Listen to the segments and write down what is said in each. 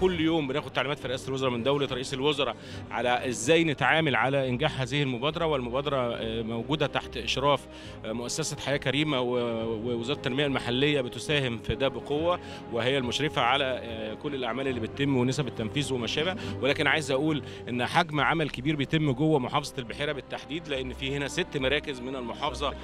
كل يوم بناخد تعليمات في رئاسه الوزراء من دوله رئيس الوزراء على ازاي نتعامل على انجاح هذه المبادره، والمبادره موجوده تحت اشراف مؤسسه حياه كريمه ووزاره التنميه المحليه بتساهم في ده بقوه، وهي المشرفه على كل الاعمال اللي بتتم ونسب التنفيذ وما شابه. ولكن عايز اقول ان حجم عمل كبير بيتم جوه محافظه البحيره بالتحديد، لان في هنا 6 مراكز من المحافظه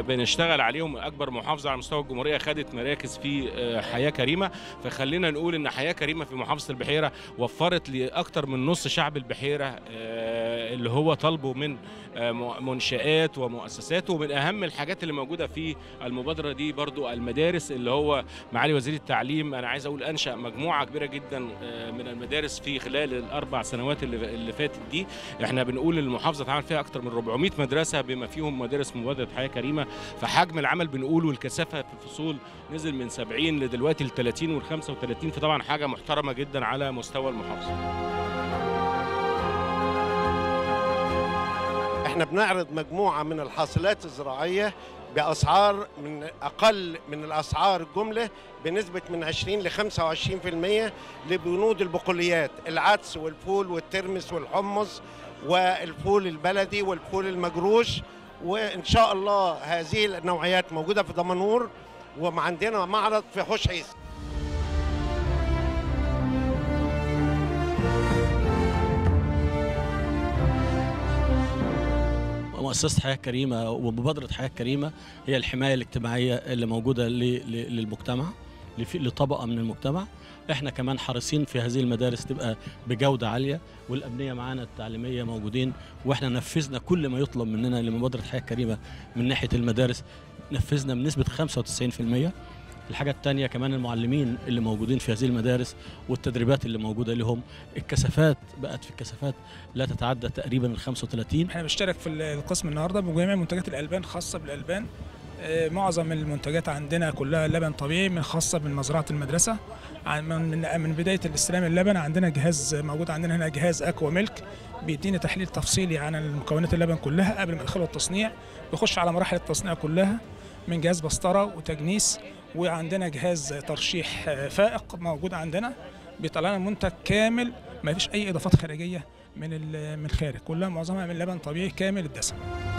بنشتغل عليهم. اكبر محافظه على مستوى الجمهوريه خدت مراكز في حياه كريمه، فخلينا نقول ان حياه كريمه في محافظه البحيره وفرت لاكثر من نص شعب البحيره اللي هو طالبه من منشآت ومؤسسات. ومن اهم الحاجات اللي موجوده في المبادره دي برضو المدارس، اللي هو معالي وزير التعليم انا عايز اقول انشأ مجموعه كبيره جدا من المدارس في خلال ال4 سنوات اللي فاتت دي. احنا بنقول المحافظه اتعمل فيها اكثر من 400 مدرسه بما فيهم مدارس مبادره حياه كريمه، فحجم العمل بنقول والكثافه في الفصول نزل من 70 لدلوقتي ل 30 وال35، فطبعا حاجه محترمه جدا على مستوى المحافظه. احنا بنعرض مجموعة من الحاصلات الزراعية بأسعار من أقل من الأسعار الجملة بنسبة من 20 ل 25% لبنود البقوليات، العدس والفول والترمس والحمص والفول البلدي والفول المجروش. وإن شاء الله هذه النوعيات موجودة في دمنهور، وعندنا معرض في حوش عيسى. مؤسسة حياة كريمة ومبادرة حياة كريمة هي الحماية الاجتماعية اللي موجودة للمجتمع، لطبقة من المجتمع. احنا كمان حريصين في هذه المدارس تبقى بجودة عالية، والأمنية معانا التعليمية موجودين، واحنا نفذنا كل ما يطلب مننا لمبادرة حياة كريمة من ناحية المدارس، نفذنا بنسبة 95%. الحاجة الثانية كمان المعلمين اللي موجودين في هذه المدارس والتدريبات اللي موجودة لهم. الكثافات بقت في الكثافات لا تتعدى تقريبا ال 35. احنا بنشترك في القسم النهارده بجميع منتجات الألبان، خاصة بالألبان. معظم المنتجات عندنا كلها لبن طبيعي من خاصة من مزرعة المدرسة. من بداية الاستلام اللبن عندنا جهاز موجود عندنا هنا، جهاز اكوا ميلك، بيدينا تحليل تفصيلي عن مكونات اللبن كلها قبل ما ادخله التصنيع، بيخش على مراحل التصنيع كلها من جهاز بسطرة وتجنيس. وعندنا جهاز ترشيح فائق موجود عندنا بيطلع لنا منتج كامل ما فيش اي اضافات خارجيه من الخارج، كلها معظمها من لبن طبيعي كامل الدسم.